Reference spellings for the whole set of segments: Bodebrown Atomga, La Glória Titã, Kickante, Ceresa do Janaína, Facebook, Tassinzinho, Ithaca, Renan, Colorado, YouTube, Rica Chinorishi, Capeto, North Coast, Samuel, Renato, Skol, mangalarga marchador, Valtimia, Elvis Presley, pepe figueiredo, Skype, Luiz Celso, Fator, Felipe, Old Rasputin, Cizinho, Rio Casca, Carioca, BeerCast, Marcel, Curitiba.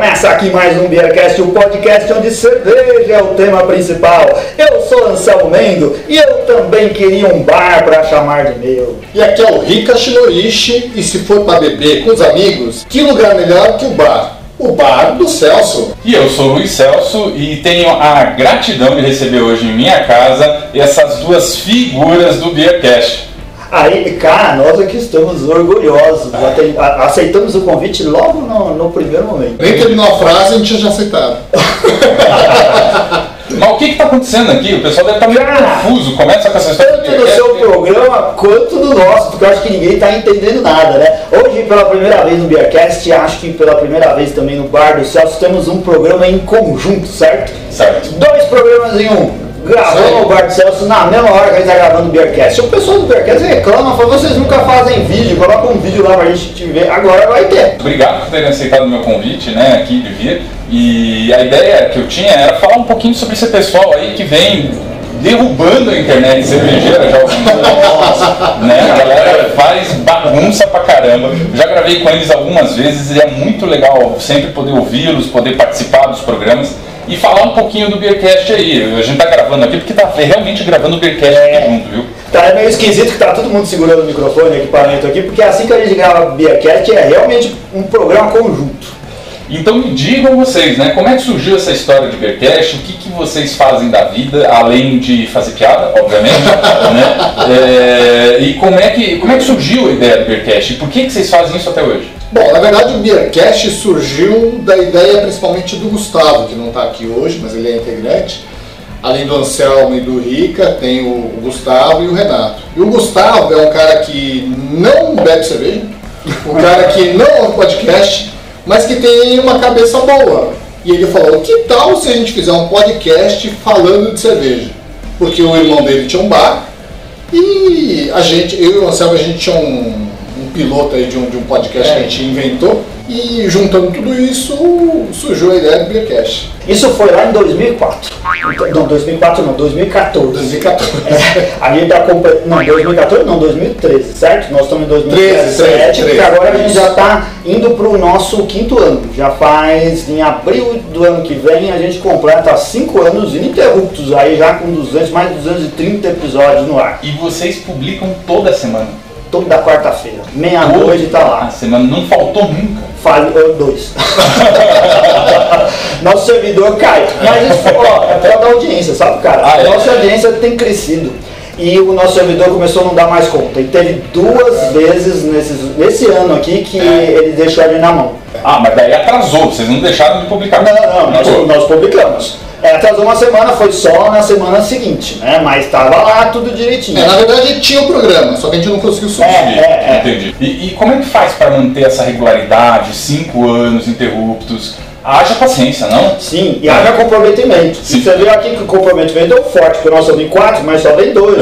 Começa aqui mais um BeerCast, um podcast onde cerveja é o tema principal. Eu sou Anselmo Mendo e eu também queria um bar para chamar de meu. E aqui é o Rica Chinorishi, e se for para beber com os amigos, que lugar melhor que o bar? O bar do Celso. E eu sou o Luiz Celso e tenho a gratidão de receber hoje em minha casa essas duas figuras do BeerCast. Aí, cara, nós aqui estamos orgulhosos, aceitamos o convite logo no primeiro momento. Nem terminou a frase, a gente já aceitado. Mas o que está acontecendo aqui? O pessoal deve estar meio confuso, começa com essa história. Tanto do seu programa quanto do nosso, porque eu acho que ninguém está entendendo nada, né? Hoje, pela primeira vez no BeerCast, acho que pela primeira vez também no Bar do Celso, temos um programa em conjunto, certo? Certo. 2 programas em um. Gravando o Bar do Celso na mesma hora que a gente tá gravando o BeerCast. O pessoal do BeerCast reclama, fala, vocês nunca fazem vídeo, coloca um vídeo lá pra gente te ver, agora vai ter. Obrigado por terem aceitado o meu convite, né, aqui de vir. E a ideia que eu tinha era falar um pouquinho sobre esse pessoal aí que vem derrubando a internet cervejeira já há alguns anos, né? A galera faz bagunça pra caramba. Já gravei com eles algumas vezes e é muito legal sempre poder ouvi-los, poder participar dos programas e falar um pouquinho do BeerCast aí. A gente tá gravando aqui porque tá realmente gravando o BeerCast todo mundo, viu? Tá meio esquisito que tá todo mundo segurando o microfone, o equipamento aqui, porque assim que a gente grava o BeerCast é realmente um programa conjunto. Então me digam vocês, né, como é que surgiu essa história de BeerCast, o que vocês fazem da vida, além de fazer piada, obviamente, né? E como é que surgiu a ideia do BeerCast? Por que vocês fazem isso até hoje? Bom, na verdade o BeerCast surgiu da ideia principalmente do Gustavo, que não está aqui hoje, mas ele é integrante. Além do Anselmo e do Rica, tem o Gustavo e o Renato. E o Gustavo é um cara que não bebe cerveja, um cara que não ouve podcast, mas que tem uma cabeça boa. E ele falou, que tal se a gente fizer um podcast falando de cerveja? Porque o irmão dele tinha um bar e a gente, eu e o Anselmo, a gente tinha um piloto aí de um podcast que a gente inventou, e juntando tudo isso surgiu a ideia do BeerCast. Isso foi lá em 2004. Não, 2004 não, 2014. 2014. A gente está completando. Não, 2014 não, 2013, certo? Nós estamos em 2017, porque agora a gente já está indo para o nosso 5º ano. Já faz, em abril do ano que vem, a gente completa 5 anos ininterruptos, aí já com mais de 230 episódios no ar. E vocês publicam toda semana? Toda quarta-feira, meia-noite tá lá. A semana não faltou nunca. Falhou 2. Nosso servidor cai. Mas isso, ó, é pela audiência, sabe, cara? A nossa audiência tem crescido. E o nosso servidor começou a não dar mais conta. E teve 2 vezes nesse ano aqui que ele deixou ele na mão. Ah, mas daí atrasou, vocês não deixaram de publicar. Não, nós publicamos. Atrasou uma semana, foi só na semana seguinte, né? Mas estava lá tudo direitinho. Na verdade tinha o programa, só que a gente não conseguiu subir. Entendi. E como é que faz para manter essa regularidade, 5 anos interruptos? Haja paciência, não? Sim, e haja comprometimento. Sim. Você viu aqui que o comprometimento é forte, porque nós só vem 4, mas só vem 2.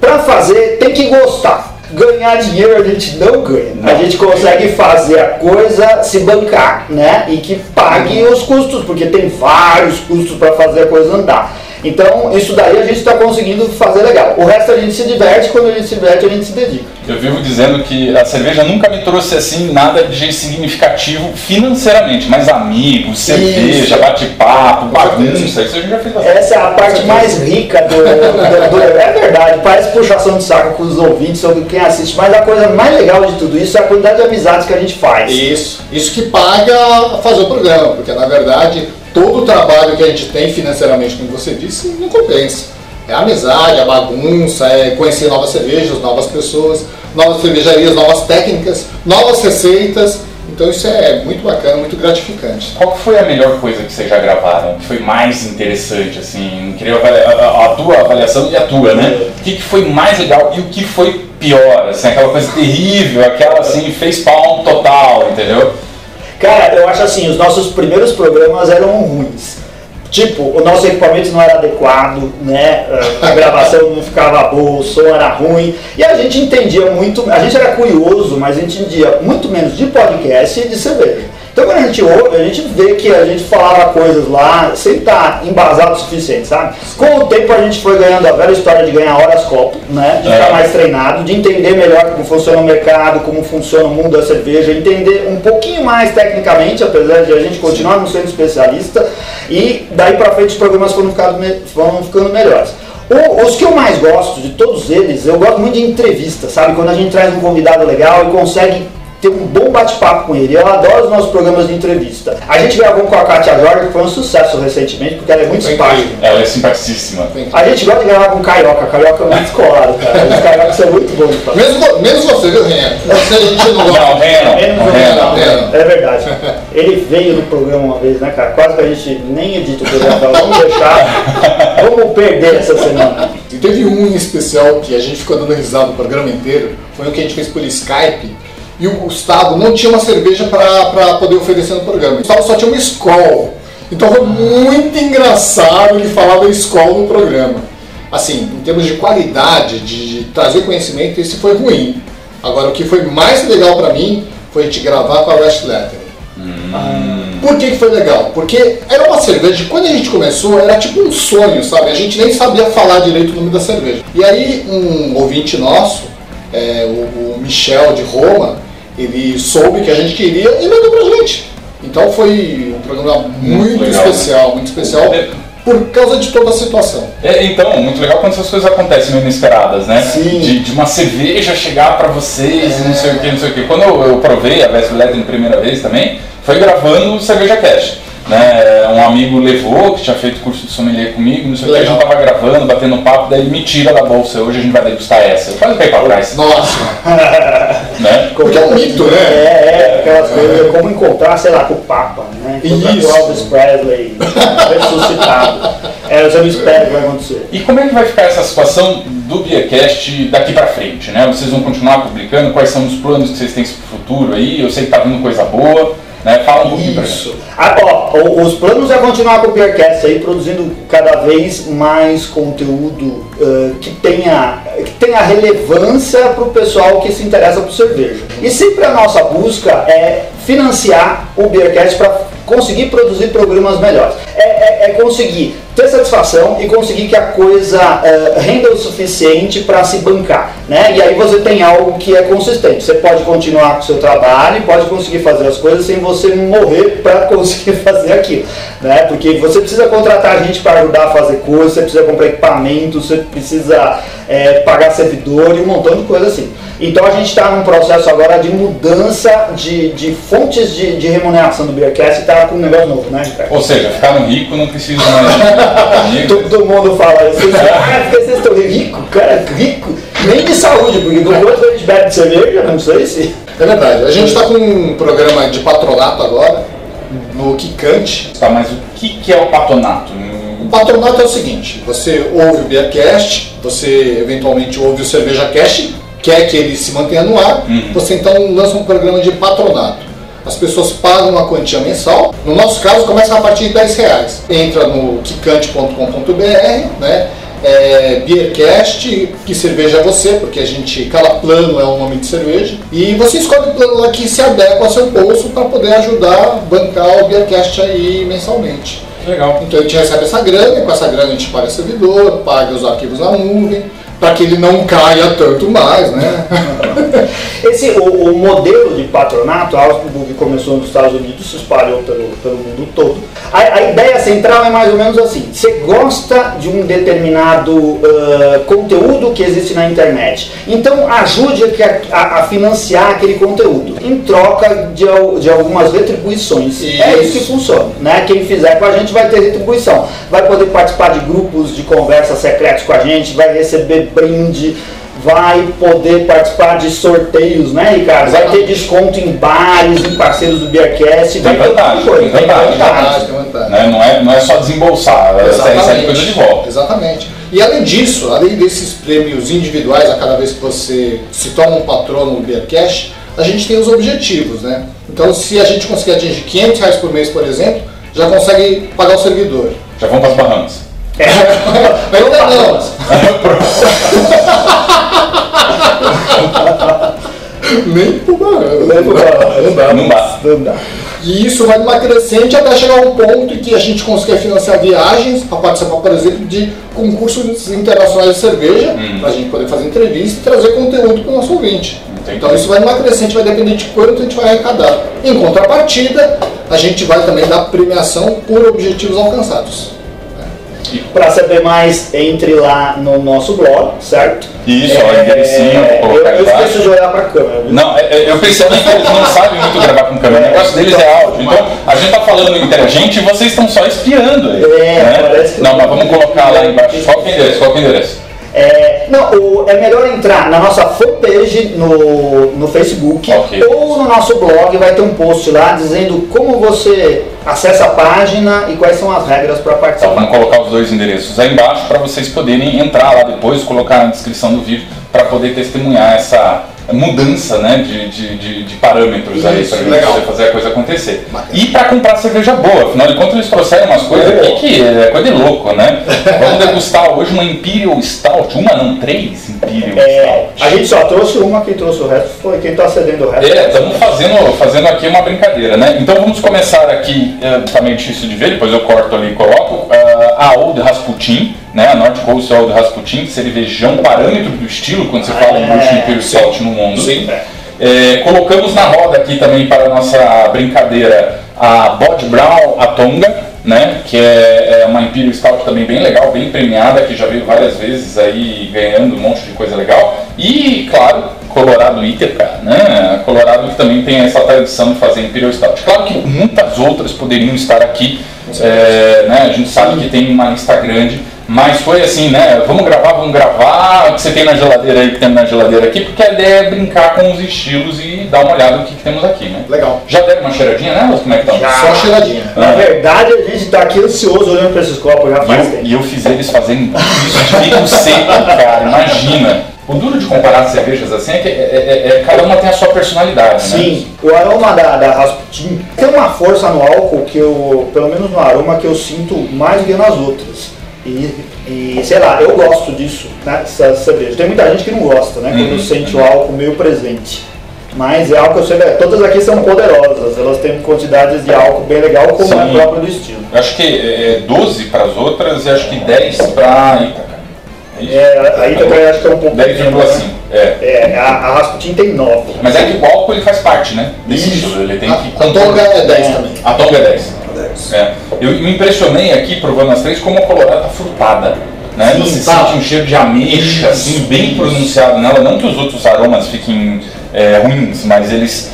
Para fazer, tem que gostar. Ganhar dinheiro a gente não ganha, a gente consegue fazer a coisa se bancar, né? E que pague os custos, porque tem vários custos para fazer a coisa andar. Então isso daí a gente está conseguindo fazer legal. O resto a gente se diverte, quando a gente se diverte a gente se dedica. Eu vivo dizendo que a cerveja nunca me trouxe assim nada de significativo financeiramente, mas amigos, cerveja, bate-papo, bagunça, isso a gente já fez bastante. Essa é a parte mais rica do... É verdade, parece puxação de saco com os ouvintes sobre quem assiste, mas a coisa mais legal de tudo isso é a quantidade de amizades que a gente faz. Isso que paga fazer o programa, porque na verdade todo o trabalho que a gente tem financeiramente, como você disse, não compensa. É a amizade, é a bagunça, é conhecer novas cervejas, novas pessoas, novas cervejarias, novas técnicas, novas receitas. Então isso é muito bacana, muito gratificante. Qual foi a melhor coisa que vocês já gravaram? Foi mais interessante, assim, queria a tua avaliação e a tua, né? O que foi mais legal e o que foi pior? Assim, aquela coisa terrível, aquela assim, fez pau total, entendeu? Cara, eu acho assim, os nossos primeiros programas eram ruins. Tipo, o nosso equipamento não era adequado, né? A gravação não ficava boa, o som era ruim. E a gente entendia muito, a gente era curioso, mas entendia muito menos de podcast e de cerveja. Então quando a gente ouve, a gente vê que a gente falava coisas lá sem estar embasado o suficiente, sabe? Com o tempo a gente foi ganhando a velha história de ganhar horas copo, né? De ficar mais treinado, de entender melhor como funciona o mercado, como funciona o mundo da cerveja, entender um pouquinho mais tecnicamente, apesar de a gente continuar não sendo especialista, e daí pra frente os programas foram ficando melhores. Os que eu mais gosto de todos eles, eu gosto muito de entrevista, sabe? Quando a gente traz um convidado legal e consegue ter um bom bate-papo com ele. Eu adoro os nossos programas de entrevista. A gente gravou com a Katia Jorge, que foi um sucesso recentemente, porque ela é muito simpática. Ela é simpaticíssima. A gente gosta de gravar com o Carioca. Carioca é muito descolado, cara. Os Cariocas são muito bons. Menos você, viu, Renan? Não, Renan. É verdade. Ele veio no programa uma vez, né, cara? Quase que a gente nem edita o programa. Então, vamos deixar. Vamos perder essa semana. E teve um em especial que a gente ficou dando risada o programa inteiro. Foi o que a gente fez por Skype. E o Gustavo não tinha uma cerveja para poder oferecer no programa. O Gustavo só tinha uma Skol. Então foi muito engraçado ele falar da Skol no programa. Assim, em termos de qualidade, de trazer conhecimento, esse foi ruim. Agora, o que foi mais legal para mim foi a gente gravar com a Rash Letter. Por que foi legal? Porque era uma cerveja que quando a gente começou era tipo um sonho, sabe? A gente nem sabia falar direito o nome da cerveja. E aí um ouvinte nosso, o Michel de Roma, ele soube que a gente queria e mandou pra gente. Então foi um programa muito legal, especial, né? Muito especial por causa de toda a situação. Então, muito legal quando essas coisas acontecem meio inesperadas, né? Sim. De uma cerveja chegar pra vocês, não sei o que, não sei o que. Quando eu provei a Vesletten primeira vez também, foi gravando o Cervejacast. Né? Um amigo levou, que tinha feito curso de sommelier comigo, não sei o que, a gente tava gravando, batendo papo, daí me tira da bolsa, hoje a gente vai degustar essa. Eu quase caí pra trás. Nossa! Né? Porque é um mito, né? Aquelas coisas, como encontrar, sei lá, com o Papa, né? Encontrar o Elvis Presley ressuscitado. Eu já não espero que vai acontecer. E como é que vai ficar essa situação do BeerCast daqui pra frente, né? Vocês vão continuar publicando? Quais são os planos que vocês têm pro futuro aí? Eu sei que tá vindo coisa boa. Né? Fala um pouquinho. Isso. Os planos é continuar com o BeerCast aí, produzindo cada vez mais conteúdo que tenha relevância para o pessoal que se interessa por cerveja. E sempre a nossa busca é financiar o BeerCast para conseguir produzir programas melhores. É conseguir ter satisfação e conseguir que a coisa renda o suficiente para se bancar, né? E aí você tem algo que é consistente. Você pode continuar com o seu trabalho, pode conseguir fazer as coisas sem você morrer para conseguir fazer aquilo, né? Porque você precisa contratar gente para ajudar a fazer coisas, você precisa comprar equipamento, você precisa pagar servidor e um montão de coisa assim. Então a gente está num processo agora de mudança de fontes de remuneração do BeerCast e está com um negócio novo, né, cara? Ou seja, ficar rico não precisa mais... Todo mundo fala isso, cara, porque vocês estão ricos, cara, rico, nem de saúde, porque do outro a gente bebe de cerveja, não sei se... É verdade, a gente está com um programa de patronato agora, no Kickante. Tá, mas o que é o patronato? O patronato é o seguinte, você ouve o BeerCast, você eventualmente ouve o Cervejacast, quer que ele se mantenha no ar, você então lança um programa de patronato. As pessoas pagam uma quantia mensal, no nosso caso começa a partir de R$10. Entra no kickante.com.br, né? BeerCast, que cerveja é você, porque a gente, cada plano é um nome de cerveja, e você escolhe o plano lá que se adequa ao seu bolso para poder ajudar a bancar o BeerCast aí mensalmente. Legal. Então a gente recebe essa grana, e com essa grana a gente paga o servidor, paga os arquivos na nuvem, para que ele não caia tanto mais, né? O modelo de patronato, algo que começou nos Estados Unidos, se espalhou pelo mundo todo. A ideia central é mais ou menos assim: você gosta de um determinado conteúdo que existe na internet, então ajude a financiar aquele conteúdo, em troca de algumas retribuições. Isso. É isso que funciona, né? Quem fizer com a gente vai ter retribuição, vai poder participar de grupos de conversa secretos com a gente, vai receber brinde, vai poder participar de sorteios, né, Ricardo? Vai ter desconto em bares, em parceiros do BeerCast. Tem vantagem, tem vantagem. Né? Não é só desembolsar, você recebe coisa de volta. Exatamente. E além disso, além desses prêmios individuais, a cada vez que você se torna um patrono do BeerCast, a gente tem os objetivos, né? Então se a gente conseguir atingir R$500 por mês, por exemplo, já consegue pagar o servidor. Já vamos para as barrancas. Mas ainda não. Nem pro barão. Não dá. E isso vai numa crescente até chegar a um ponto em que a gente conseguia financiar viagens para participar, por exemplo, de concursos internacionais de cerveja, para a gente poder fazer entrevista e trazer conteúdo para o nosso ouvinte. Entendi. Então isso vai numa crescente, vai depender de quanto a gente vai arrecadar. Em contrapartida, a gente vai também dar premiação por objetivos alcançados. Para saber mais, entre lá no nosso blog, certo? Isso, ó, enderecinho, colocar aqui. Eu esqueço de olhar para a câmera. Não, eu percebo que eles não sabem muito gravar com câmera, o negócio deles é áudio. Então, a gente tá falando entre a gente e vocês estão só espiando aí. Parece que... Não, mas vamos colocar lá embaixo, qual que é o endereço, qual que é o endereço? É melhor entrar na nossa fanpage no Facebook, okay, ou no nosso blog, vai ter um post lá dizendo como você acessa a página e quais são as regras para participar. Então, vamos colocar os dois endereços aí embaixo para vocês poderem entrar lá depois, colocar na descrição do vídeo para poder testemunhar essa mudança, né, de parâmetros aí para você fazer a coisa acontecer. E para comprar cerveja boa, afinal de contas eles trouxeram umas coisas aqui que é coisa de louco, né? Vamos degustar hoje uma Imperial Stout, três Imperial Stout. A gente só trouxe uma, quem trouxe o resto foi quem está cedendo o resto. Estamos fazendo aqui uma brincadeira, né? Então vamos começar aqui, tá meio difícil de ver, depois eu corto ali e coloco, a Old Rasputin, né, a North Coast Old Rasputin, cervejão parâmetro do estilo, quando você fala em bruxo Imperial Stout no mundo. Sim. Colocamos na roda aqui também para a nossa brincadeira a Bodebrown Atomga, né, que é uma Imperial Stout também bem legal, bem premiada, que já veio várias vezes aí ganhando um monte de coisa legal. E, claro, Colorado e Ithaca, né? Colorado que também tem essa tradição de fazer Imperial Stout. Claro que muitas outras poderiam estar aqui, né? A gente sabe que tem uma lista grande, mas foi assim, né? Vamos gravar, o que você tem na geladeira aí, que tem na geladeira aqui, porque a ideia é brincar com os estilos e dar uma olhada no que temos aqui, né? Legal. Já deram uma cheiradinha, né? Como é que tá? Já. Só uma cheiradinha. Na verdade, a gente tá aqui ansioso olhando pra esses copos, já faz tempo. E eu fiz eles fazendo isso de bico seco, cara, imagina. O duro de comparar cervejas assim é que cada uma tem a sua personalidade, Sim. Né? O aroma da Rasputin tem uma força no álcool que eu, pelo menos no aroma, que eu sinto mais do que nas outras. E sei lá, eu gosto disso, né? Essa cerveja. Tem muita gente que não gosta, né? Quando sente o álcool meio presente. Mas é álcool, todas aqui são poderosas, elas têm quantidades de álcool bem legal, como é próprio do estilo. Eu acho que é 12 para as outras e acho que 10 para Ithaca. Aí também acho que é um pouco... 10,5. A Rasputin tem 9. Mas é que o álcool ele faz parte, né? Desse estilo, ele tem que... A Tonga é 10 também. A Tonga é 10. Eu me impressionei aqui, provando as três, como a Colorado tá frutada. Né? Sim, você sente um cheiro de ameixa, assim, bem pronunciado nela. Não que os outros aromas fiquem ruins, mas eles...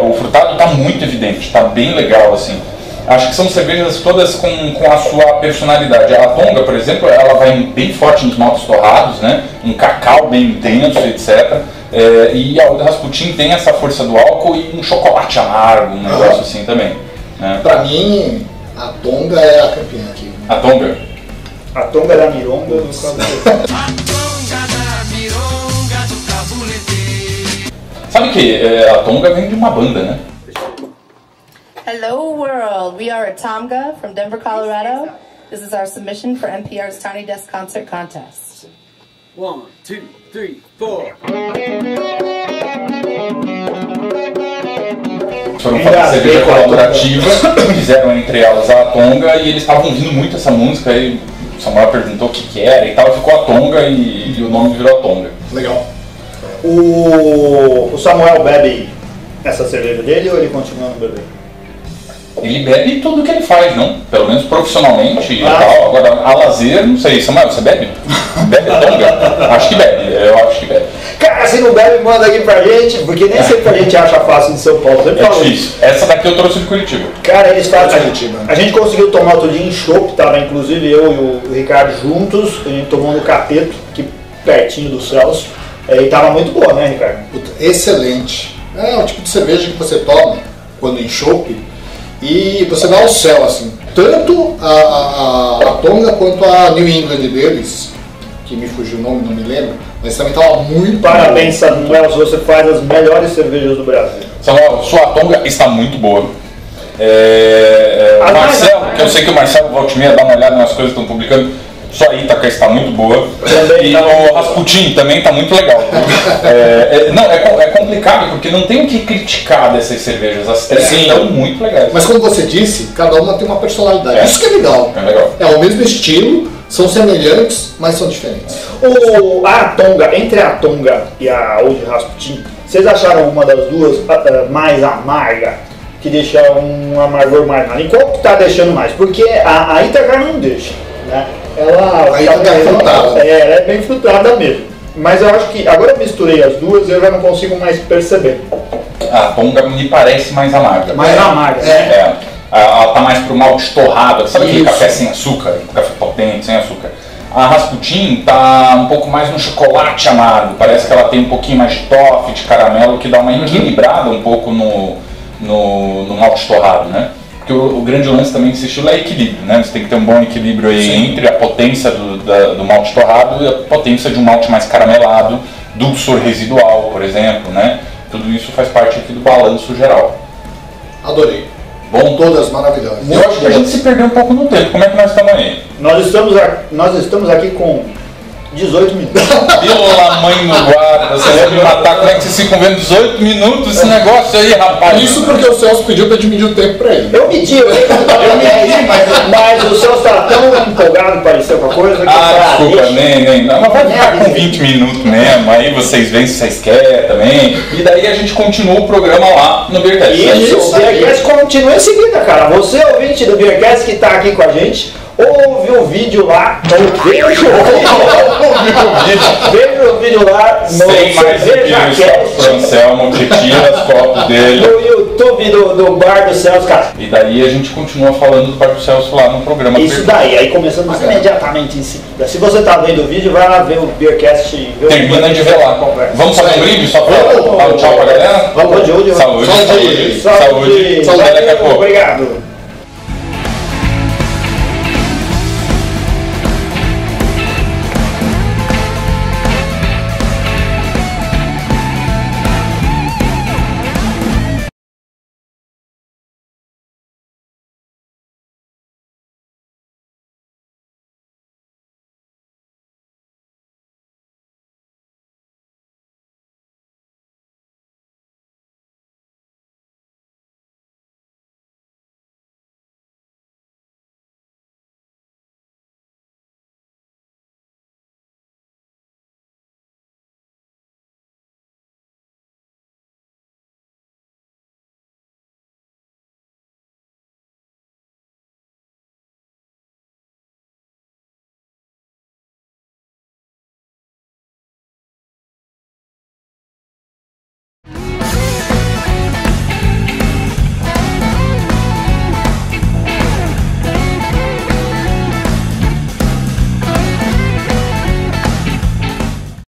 o frutado tá muito evidente, tá bem legal, assim. Acho que são cervejas todas com a sua personalidade. A Tonga, por exemplo, ela vai bem forte nos maltes torrados, né? Um cacau bem intenso, etc. E a Old Rasputin tem essa força do álcool e um chocolate amargo, um negócio assim também. Né? Pra mim, a Tonga é a campeã aqui. Né? A Tonga? A Tonga da Mironga do Cabuleteiro. Sabe que a Tonga vem de uma banda, né? Hello world, we are Atomga from Denver, Colorado. This is our submission for NPR's Tiny Desk Concert Contest. 1, 2, 3, 4. Foram fazer cerveja colaborativa, fizeram entre elas a Tonga e eles estavam ouvindo muito essa música e o Samuel perguntou o que era e tal, ficou a Tonga e o nome virou a Tonga. Legal. O Samuel bebe essa cerveja dele ou ele continua no bebê? Ele bebe tudo que ele faz, não? Pelo menos profissionalmente e tal. Agora, a lazer, não sei. Samuel, você bebe? Bebe Tonga? Acho que bebe, eu acho que bebe. Cara, se não bebe, manda aqui pra gente, porque nem sempre a gente acha fácil de São Paulo. É difícil. Essa daqui eu trouxe de Curitiba. Cara, eles fazem. A gente conseguiu tomar outro dia em chopp, tava inclusive eu e o Ricardo juntos, a gente tomou no Capeto, aqui pertinho do Celso. E tava muito boa, né, Ricardo? Excelente. É o tipo de cerveja que você toma quando em chopp. E você dá o céu, assim, tanto a Tonga quanto a New England deles, que me fugiu o nome, não me lembro, mas também estava muito... Parabéns, Samuel, você faz as melhores cervejas do Brasil. Samuel, sua Tonga está muito boa. O Marcel, que eu sei que o Marcel Valtimia dá uma olhada nas coisas que estão publicando, Só Ithaca está muito boa. Também e tá o Rasputin também está muito legal. É complicado porque não tem o que criticar dessas cervejas. As três são muito legais. Mas como você disse, cada uma tem uma personalidade. Isso que é legal. É legal. É o mesmo estilo, são semelhantes, mas são diferentes. A Atomga, entre a Atomga e a Old Rasputin, vocês acharam alguma das duas mais amarga? Que deixa um amargor mais nada. E qual que tá deixando mais? Porque a Ithaca não deixa, né? Ela é bem frutada mesmo. Mas eu acho que agora eu misturei as duas, eu já não consigo mais perceber. A Atomga me parece mais amarga. Mais amarga, né? Ela tá mais pro malte torrado, sabe aquele café sem açúcar? Café potente, sem açúcar. A Rasputin tá um pouco mais no chocolate amargo. Parece que ela tem um pouquinho mais de toffee, de caramelo, que dá uma equilibrada um pouco no malte torrado, né? Porque o grande lance também desse estilo é equilíbrio, né? Você tem que ter um bom equilíbrio aí entre a potência do malte torrado e a potência de um malte mais caramelado, dulçor residual, por exemplo, né? Tudo isso faz parte aqui do balanço geral. Adorei. Bom, todas maravilhosas. Eu acho que a gente se perdeu um pouco no tempo. Como é que nós estamos aí? Nós estamos aqui com 18 minutos. Pela mãe no guarda, você vai me matar. Como é que vocês ficam vendo 18 minutos esse negócio aí, rapaz? Isso porque o Celso pediu pra diminuir o tempo pra ele. Eu medi, mas o Celso tá tão empolgado, pareceu com a coisa. Desculpa, nem. Mas vai ficar com 20 minutos mesmo, aí vocês veem se vocês querem também. E daí a gente continua o programa lá no BeerCast. Isso, o BeerCast continua em seguida, cara. Você, ouvinte do BeerCast que tá aqui com a gente, ouve o vídeo lá, veja o vídeo lá no Cervejacast pro Anselmo, que tira as fotos dele no YouTube do Bar do Celso, cara. E daí a gente continua falando do Bar do Celso lá no programa. Isso daí, aí começamos imediatamente em seguida. Se você tá vendo o vídeo, vai lá ver o BeerCast. Termina de ver lá. Vamos fazer um brinde só pra dar um tchau pra galera? Vamos, saúde. Saúde. Saúde. Obrigado.